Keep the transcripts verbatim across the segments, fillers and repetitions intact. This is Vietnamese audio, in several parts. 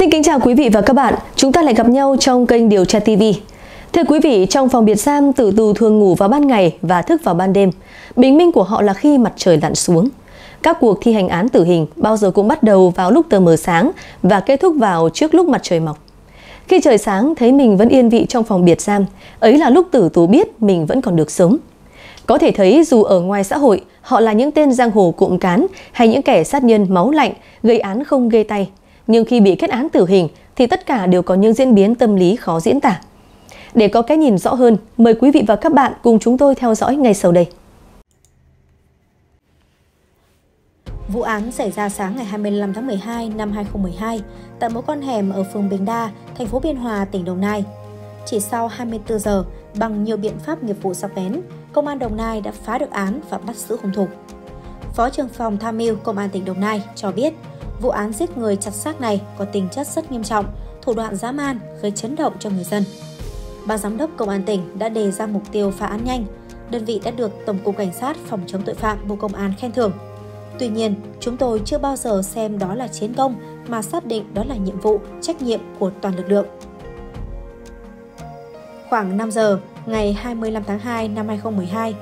Xin kính chào quý vị và các bạn, chúng ta lại gặp nhau trong kênh Điều tra ti vi. Thưa quý vị, trong phòng biệt giam, tử tù thường ngủ vào ban ngày và thức vào ban đêm. Bình minh của họ là khi mặt trời lặn xuống. Các cuộc thi hành án tử hình bao giờ cũng bắt đầu vào lúc tờ mờ sáng và kết thúc vào trước lúc mặt trời mọc. Khi trời sáng thấy mình vẫn yên vị trong phòng biệt giam, ấy là lúc tử tù biết mình vẫn còn được sống. Có thể thấy dù ở ngoài xã hội, họ là những tên giang hồ cộm cán hay những kẻ sát nhân máu lạnh, gây án không ghê tay. Nhưng khi bị kết án tử hình thì tất cả đều có những diễn biến tâm lý khó diễn tả. Để có cái nhìn rõ hơn, mời quý vị và các bạn cùng chúng tôi theo dõi ngay sau đây. Vụ án xảy ra sáng ngày hai mươi lăm tháng mười hai năm hai nghìn không trăm mười hai tại một con hẻm ở phường Bình Đa, thành phố Biên Hòa, tỉnh Đồng Nai. Chỉ sau hai mươi tư giờ, bằng nhiều biện pháp nghiệp vụ sắc bén, Công an Đồng Nai đã phá được án và bắt giữ hung thủ. Phó trưởng phòng tham mưu Công an tỉnh Đồng Nai cho biết, vụ án giết người chặt xác này có tính chất rất nghiêm trọng, thủ đoạn dã man gây chấn động cho người dân. Ban giám đốc Công an tỉnh đã đề ra mục tiêu phá án nhanh, đơn vị đã được Tổng cục Cảnh sát Phòng chống tội phạm Bộ Công an khen thưởng. Tuy nhiên, chúng tôi chưa bao giờ xem đó là chiến công mà xác định đó là nhiệm vụ, trách nhiệm của toàn lực lượng. Khoảng năm giờ, ngày hai mươi lăm tháng hai năm hai nghìn không trăm mười hai,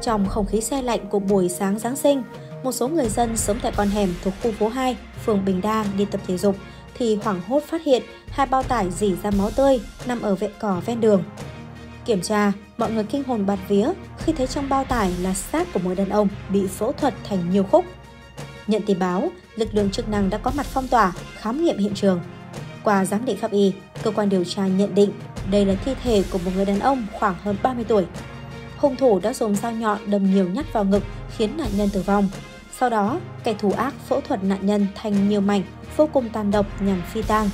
trong không khí se lạnh của buổi sáng Giáng sinh, một số người dân sống tại con hẻm thuộc khu phố hai, phường Bình Đa đi tập thể dục thì hoảng hốt phát hiện hai bao tải rỉ ra máu tươi nằm ở vệ cỏ ven đường. Kiểm tra, mọi người kinh hồn bạt vía khi thấy trong bao tải là xác của một đàn ông bị phẫu thuật thành nhiều khúc. Nhận tin báo, lực lượng chức năng đã có mặt phong tỏa, khám nghiệm hiện trường. Qua giám định pháp y, cơ quan điều tra nhận định đây là thi thể của một người đàn ông khoảng hơn ba mươi tuổi. Hung thủ đã dùng dao nhọn đâm nhiều nhát vào ngực khiến nạn nhân tử vong. Sau đó, kẻ thù ác phẫu thuật nạn nhân thành nhiều mảnh vô cùng tàn độc nhằm phi tang.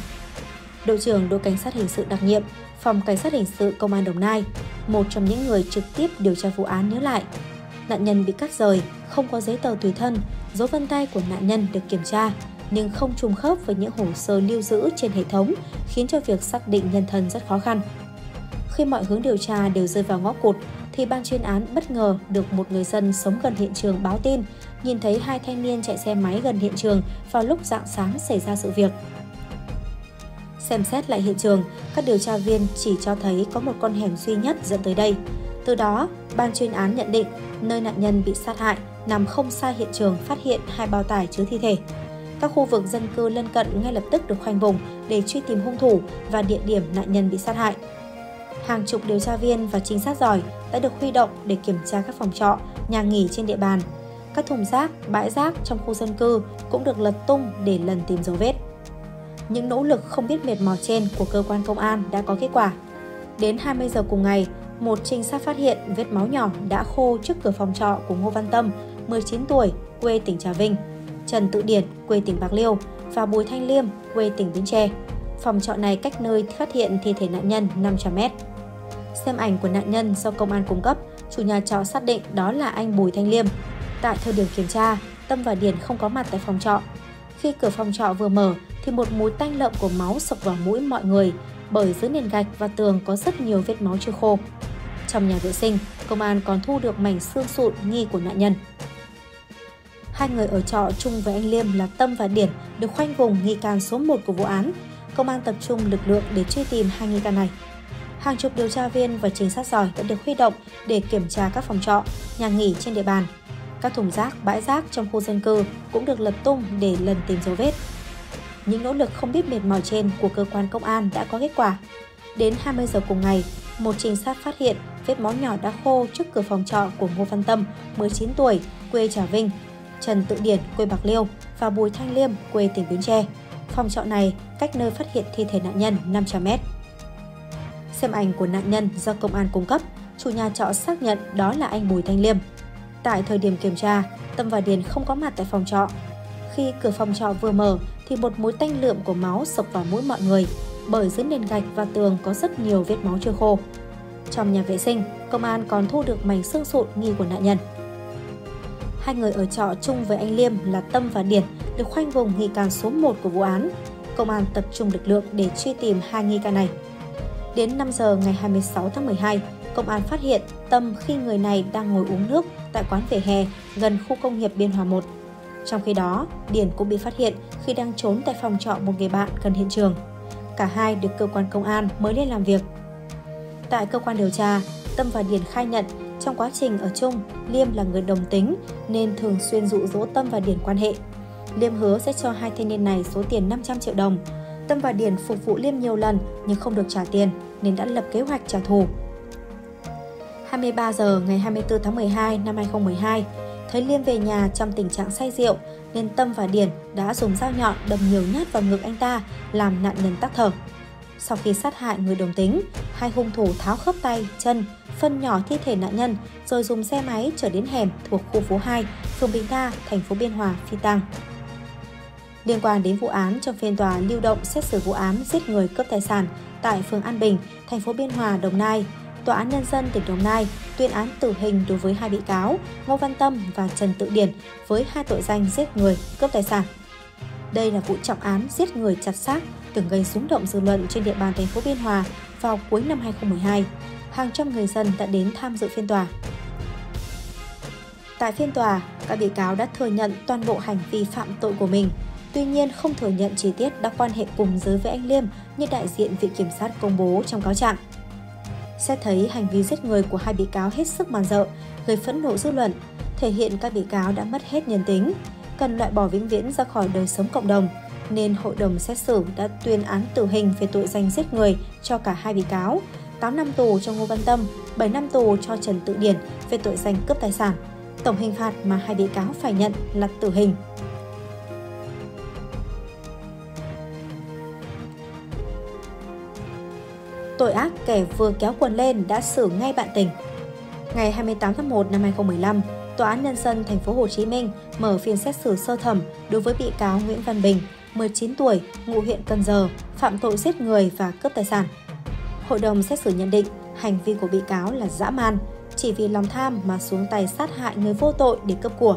Đội trưởng đội cảnh sát hình sự đặc nhiệm, phòng cảnh sát hình sự Công an Đồng Nai, một trong những người trực tiếp điều tra vụ án nhớ lại. Nạn nhân bị cắt rời, không có giấy tờ tùy thân, dấu vân tay của nạn nhân được kiểm tra, nhưng không trùng khớp với những hồ sơ lưu giữ trên hệ thống, khiến cho việc xác định nhân thân rất khó khăn. Khi mọi hướng điều tra đều rơi vào ngõ cụt, thì ban chuyên án bất ngờ được một người dân sống gần hiện trường báo tin, nhìn thấy hai thanh niên chạy xe máy gần hiện trường vào lúc rạng sáng xảy ra sự việc. Xem xét lại hiện trường, các điều tra viên chỉ cho thấy có một con hẻm duy nhất dẫn tới đây. Từ đó, ban chuyên án nhận định nơi nạn nhân bị sát hại nằm không xa hiện trường phát hiện hai bao tải chứa thi thể. Các khu vực dân cư lân cận ngay lập tức được khoanh vùng để truy tìm hung thủ và địa điểm nạn nhân bị sát hại. Hàng chục điều tra viên và trinh sát giỏi đã được huy động để kiểm tra các phòng trọ, nhà nghỉ trên địa bàn. Các thùng rác, bãi rác trong khu dân cư cũng được lật tung để lần tìm dấu vết. Những nỗ lực không biết mệt mỏi trên của cơ quan công an đã có kết quả. Đến hai mươi giờ cùng ngày, một trinh sát phát hiện vết máu nhỏ đã khô trước cửa phòng trọ của Ngô Văn Tâm, mười chín tuổi, quê tỉnh Trà Vinh, Trần Tự Điển, quê tỉnh Bạc Liêu và Bùi Thanh Liêm, quê tỉnh Bến Tre. Phòng trọ này cách nơi phát hiện thi thể nạn nhân năm trăm mét. Xem ảnh của nạn nhân do công an cung cấp, chủ nhà trọ xác định đó là anh Bùi Thanh Liêm. Tại thời điểm kiểm tra, Tâm và Điển không có mặt tại phòng trọ. Khi cửa phòng trọ vừa mở thì một mùi tanh lợm của máu sộc vào mũi mọi người, bởi dưới nền gạch và tường có rất nhiều vết máu chưa khô. Trong nhà vệ sinh, công an còn thu được mảnh xương sụn nghi của nạn nhân. Hai người ở trọ chung với anh Liêm là Tâm và Điển được khoanh vùng nghi can số một của vụ án. Công an tập trung lực lượng để truy tìm hai nghi can này. Hàng chục điều tra viên và trinh sát giỏi đã được huy động để kiểm tra các phòng trọ, nhà nghỉ trên địa bàn. Các thùng rác, bãi rác trong khu dân cư cũng được lật tung để lần tìm dấu vết. Những nỗ lực không biết mệt mỏi trên của cơ quan công an đã có kết quả. Đến hai mươi giờ cùng ngày, một trinh sát phát hiện vết máu nhỏ đã khô trước cửa phòng trọ của Ngô Văn Tâm, mười chín tuổi, quê Trà Vinh, Trần Tự Điển, quê Bạc Liêu và Bùi Thanh Liêm, quê tỉnh Bến Tre. Phòng trọ này cách nơi phát hiện thi thể nạn nhân năm trăm mét. Xem ảnh của nạn nhân do công an cung cấp, chủ nhà trọ xác nhận đó là anh Bùi Thanh Liêm. Tại thời điểm kiểm tra, Tâm và Điền không có mặt tại phòng trọ. Khi cửa phòng trọ vừa mở thì một mối tanh lượm của máu sộc vào mũi mọi người, bởi dưới nền gạch và tường có rất nhiều vết máu chưa khô. Trong nhà vệ sinh, công an còn thu được mảnh xương sụn nghi của nạn nhân. Hai người ở trọ chung với anh Liêm là Tâm và Điền được khoanh vùng nghi can số một của vụ án. Công an tập trung lực lượng để truy tìm hai nghi can này. Đến năm giờ ngày hai mươi sáu tháng mười hai, công an phát hiện Tâm khi người này đang ngồi uống nước tại quán vỉa hè gần khu công nghiệp Biên Hòa một. Trong khi đó, Điển cũng bị phát hiện khi đang trốn tại phòng trọ một người bạn gần hiện trường. Cả hai được cơ quan công an mới lên làm việc. Tại cơ quan điều tra, Tâm và Điển khai nhận trong quá trình ở chung, Liêm là người đồng tính nên thường xuyên dụ dỗ Tâm và Điển quan hệ. Liêm hứa sẽ cho hai thanh niên này số tiền năm trăm triệu đồng. Tâm và Điển phục vụ Liêm nhiều lần nhưng không được trả tiền nên đã lập kế hoạch trả thù. hai mươi ba giờ ngày hai mươi tư tháng mười hai năm hai nghìn không trăm mười hai, thấy Liêm về nhà trong tình trạng say rượu nên Tâm và Điển đã dùng dao nhọn đâm nhiều nhát vào ngực anh ta làm nạn nhân tắc thở. Sau khi sát hại người đồng tính, hai hung thủ tháo khớp tay, chân, phân nhỏ thi thể nạn nhân rồi dùng xe máy trở đến hẻm thuộc khu phố hai, phường Bình Đa, thành phố Biên Hòa phi tang. Liên quan đến vụ án, trong phiên tòa lưu động xét xử vụ án giết người cướp tài sản tại phường An Bình, thành phố Biên Hòa, Đồng Nai, Tòa án Nhân dân tỉnh Đồng Nai tuyên án tử hình đối với hai bị cáo Ngô Văn Tâm và Trần Tự Điển với hai tội danh giết người, cướp tài sản. Đây là vụ trọng án giết người chặt xác từng gây rúng động dư luận trên địa bàn thành phố Biên Hòa vào cuối năm hai nghìn không trăm mười hai. Hàng trăm người dân đã đến tham dự phiên tòa. Tại phiên tòa, các bị cáo đã thừa nhận toàn bộ hành vi phạm tội của mình. Tuy nhiên, không thừa nhận chi tiết đã quan hệ cùng giới với anh Liêm như đại diện Viện Kiểm sát công bố trong cáo trạng. Xét thấy hành vi giết người của hai bị cáo hết sức man rợ, gây phẫn nộ dư luận, thể hiện các bị cáo đã mất hết nhân tính, cần loại bỏ vĩnh viễn ra khỏi đời sống cộng đồng, nên hội đồng xét xử đã tuyên án tử hình về tội danh giết người cho cả hai bị cáo, tám năm tù cho Ngô Văn Tâm, bảy năm tù cho Trần Tự Điển về tội danh cướp tài sản. Tổng hình phạt mà hai bị cáo phải nhận là tử hình. Tội ác kẻ vừa kéo quần lên đã xử ngay bạn tình. Ngày hai mươi tám tháng một năm hai nghìn không trăm mười lăm, Tòa án Nhân dân thành phố Hồ Chí Minh mở phiên xét xử sơ thẩm đối với bị cáo Nguyễn Văn Bình, mười chín tuổi, ngụ huyện Cần Giờ, phạm tội giết người và cướp tài sản. Hội đồng xét xử nhận định hành vi của bị cáo là dã man, chỉ vì lòng tham mà xuống tay sát hại người vô tội để cướp của.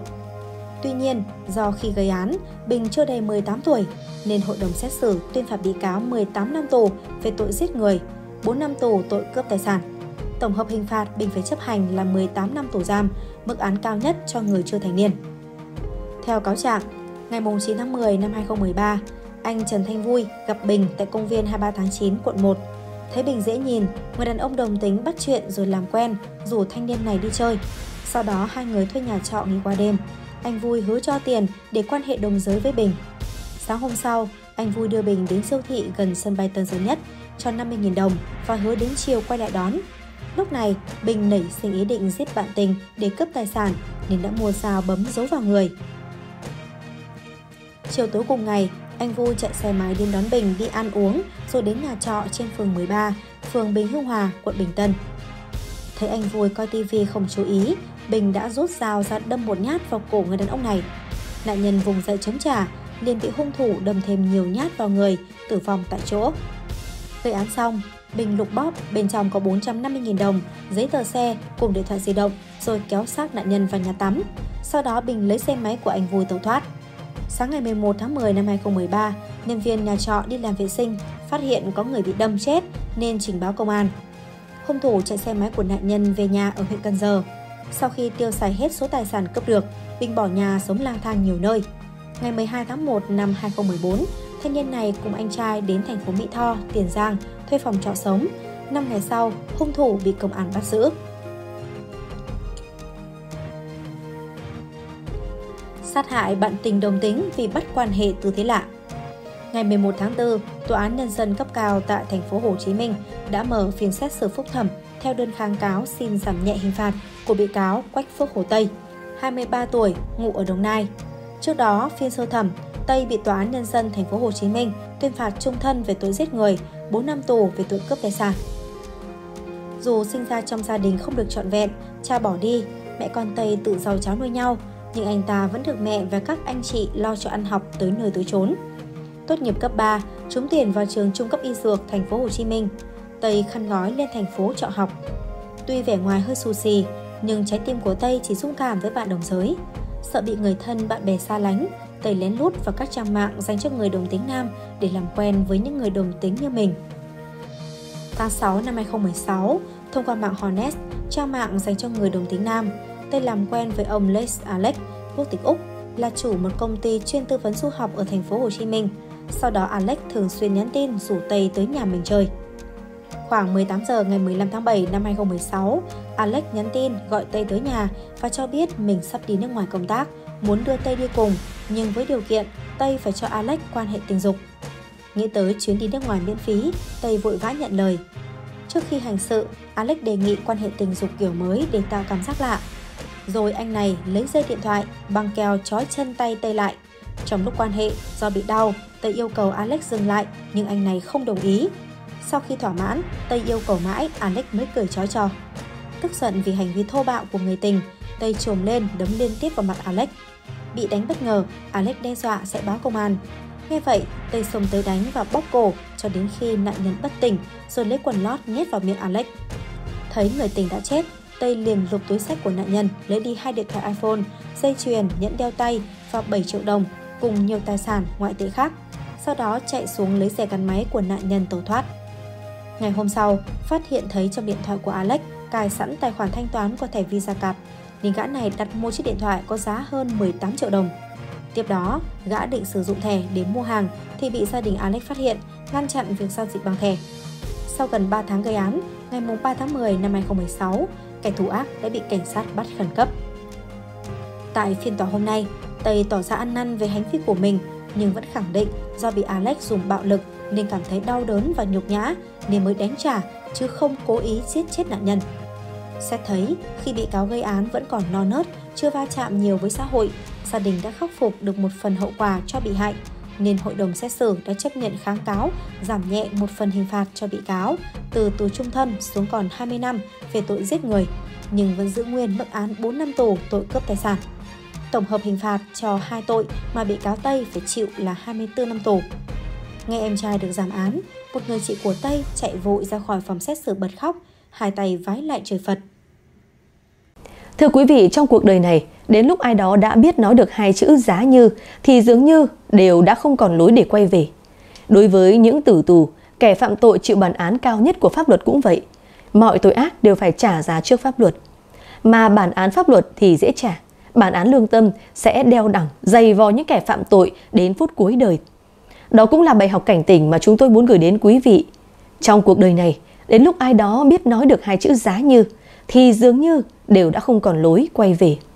Tuy nhiên, do khi gây án, Bình chưa đầy mười tám tuổi, nên hội đồng xét xử tuyên phạt bị cáo mười tám năm tù về tội giết người, bốn năm tù tội cướp tài sản. Tổng hợp hình phạt Bình phải chấp hành là mười tám năm tù giam, mức án cao nhất cho người chưa thành niên. Theo cáo trạng, ngày chín tháng mười năm hai nghìn không trăm mười ba, anh Trần Thanh Vui gặp Bình tại công viên hai mươi ba tháng chín, quận một. Thấy Bình dễ nhìn, người đàn ông đồng tính bắt chuyện rồi làm quen, rủ thanh niên này đi chơi. Sau đó hai người thuê nhà trọ nghỉ qua đêm. Anh Vui hứa cho tiền để quan hệ đồng giới với Bình. Sáng hôm sau, anh Vui đưa Bình đến siêu thị gần sân bay Tân Sơn Nhất, cho năm mươi nghìn đồng và hứa đến chiều quay lại đón. Lúc này, Bình nảy sinh ý định giết bạn tình để cướp tài sản nên đã mua dao bấm giấu vào người. Chiều tối cùng ngày, anh Vui chạy xe máy đến đón Bình đi ăn uống rồi đến nhà trọ trên phường mười ba, phường Bình Hưng Hòa, quận Bình Tân. Thấy anh Vui coi tivi không chú ý, Bình đã rút dao ra đâm một nhát vào cổ người đàn ông này. Nạn nhân vùng dậy chống trả, liền bị hung thủ đâm thêm nhiều nhát vào người, tử vong tại chỗ. Gây án xong, Bình lục bóp, bên trong có bốn trăm năm mươi nghìn đồng, giấy tờ xe cùng điện thoại di động rồi kéo xác nạn nhân vào nhà tắm. Sau đó Bình lấy xe máy của anh Vui tẩu thoát. Sáng ngày mười một tháng mười năm hai nghìn không trăm mười ba, nhân viên nhà trọ đi làm vệ sinh, phát hiện có người bị đâm chết nên trình báo công an. Hung thủ chạy xe máy của nạn nhân về nhà ở huyện Cần Giờ. Sau khi tiêu xài hết số tài sản cướp được, Bình bỏ nhà sống lang thang nhiều nơi. Ngày mười hai tháng một năm hai nghìn không trăm mười bốn, thanh niên này cùng anh trai đến thành phố Mỹ Tho, Tiền Giang thuê phòng trọ sống. năm ngày sau, hung thủ bị công an bắt giữ. Sát hại bạn tình đồng tính vì bắt quan hệ tư thế lạ. Ngày mười một tháng tư, Tòa án Nhân dân cấp cao tại thành phố Hồ Chí Minh đã mở phiên xét xử phúc thẩm theo đơn kháng cáo xin giảm nhẹ hình phạt của bị cáo Quách Phước Hồ Tây, hai mươi ba tuổi, ngụ ở Đồng Nai. Trước đó, phiên sơ thẩm, Tây bị Tòa án Nhân dân thành phố Hồ Chí Minh tuyên phạt chung thân về tội giết người, bốn năm tù về tội cướp tài sản. Dù sinh ra trong gia đình không được trọn vẹn, cha bỏ đi, mẹ con Tây tự giàu cháu nuôi nhau, nhưng anh ta vẫn được mẹ và các anh chị lo cho ăn học tới nơi tới chốn. Tốt nghiệp cấp ba, trúng tuyển vào trường trung cấp y dược thành phố Hồ Chí Minh, Tây khăn gói lên thành phố trọ học. Tuy vẻ ngoài hơi xù xì, nhưng trái tim của Tây chỉ dung cảm với bạn đồng giới. Sợ bị người thân bạn bè xa lánh, Tây lén lút vào các trang mạng dành cho người đồng tính nam để làm quen với những người đồng tính như mình. Tháng sáu năm hai nghìn không trăm mười sáu, thông qua mạng Hornets, trang mạng dành cho người đồng tính nam, Tây làm quen với ông Les Alex, quốc tịch Úc, là chủ một công ty chuyên tư vấn du học ở thành phố Hồ Chí Minh. Sau đó Alex thường xuyên nhắn tin rủ Tây tới nhà mình chơi. Khoảng mười tám giờ ngày mười lăm tháng bảy năm hai nghìn không trăm mười sáu, Alex nhắn tin gọi Tây tới nhà và cho biết mình sắp đi nước ngoài công tác, muốn đưa Tây đi cùng nhưng với điều kiện Tây phải cho Alex quan hệ tình dục. Nghĩ tới chuyến đi nước ngoài miễn phí, Tây vội vã nhận lời. Trước khi hành sự, Alex đề nghị quan hệ tình dục kiểu mới để tạo cảm giác lạ. Rồi anh này lấy dây điện thoại, băng keo trói chân tay Tây lại. Trong lúc quan hệ, do bị đau, Tây yêu cầu Alex dừng lại nhưng anh này không đồng ý. Sau khi thỏa mãn, Tây yêu cầu mãi, Alex mới cười chói cho. Tức giận vì hành vi thô bạo của người tình, Tây chồm lên đấm liên tiếp vào mặt Alex. Bị đánh bất ngờ, Alex đe dọa sẽ báo công an. Nghe vậy, Tây xông tới đánh và bóp cổ cho đến khi nạn nhân bất tỉnh rồi lấy quần lót nhét vào miệng Alex. Thấy người tình đã chết, Tây liền lục túi xách của nạn nhân lấy đi hai điện thoại iPhone, dây chuyền, nhẫn đeo tay và bảy triệu đồng cùng nhiều tài sản ngoại tệ khác. Sau đó chạy xuống lấy xe gắn máy của nạn nhân tẩu thoát. Ngày hôm sau, phát hiện thấy trong điện thoại của Alex cài sẵn tài khoản thanh toán qua thẻ Visa card, nên gã này đặt mua chiếc điện thoại có giá hơn mười tám triệu đồng. Tiếp đó, gã định sử dụng thẻ để mua hàng thì bị gia đình Alex phát hiện, ngăn chặn việc giao dịch bằng thẻ. Sau gần ba tháng gây án, ngày ba tháng mười năm hai nghìn không trăm mười sáu, kẻ thủ ác đã bị cảnh sát bắt khẩn cấp. Tại phiên tòa hôm nay, Tây tỏ ra ăn năn về hành vi của mình nhưng vẫn khẳng định do bị Alex dùng bạo lực nên cảm thấy đau đớn và nhục nhã nên mới đánh trả chứ không cố ý giết chết nạn nhân. Xét thấy, khi bị cáo gây án vẫn còn non nớt, chưa va chạm nhiều với xã hội, gia đình đã khắc phục được một phần hậu quả cho bị hại, nên hội đồng xét xử đã chấp nhận kháng cáo, giảm nhẹ một phần hình phạt cho bị cáo, từ tù chung thân xuống còn hai mươi năm về tội giết người, nhưng vẫn giữ nguyên mức án bốn năm tù tội cướp tài sản. Tổng hợp hình phạt cho hai tội mà bị cáo Tây phải chịu là hai mươi tư năm tù. Nghe em trai được giảm án, một người chị của Tây chạy vội ra khỏi phòng xét xử bật khóc, hai tay vái lại trời Phật. Thưa quý vị, trong cuộc đời này, đến lúc ai đó đã biết nói được hai chữ giá như thì dường như đều đã không còn lối để quay về. Đối với những tử tù, kẻ phạm tội chịu bản án cao nhất của pháp luật cũng vậy. Mọi tội ác đều phải trả giá trước pháp luật. Mà bản án pháp luật thì dễ trả, bản án lương tâm sẽ đeo đẳng dày vò những kẻ phạm tội đến phút cuối đời. Đó cũng là bài học cảnh tỉnh mà chúng tôi muốn gửi đến quý vị. Trong cuộc đời này, đến lúc ai đó biết nói được hai chữ giá như thì dường như đều đã không còn lối quay về.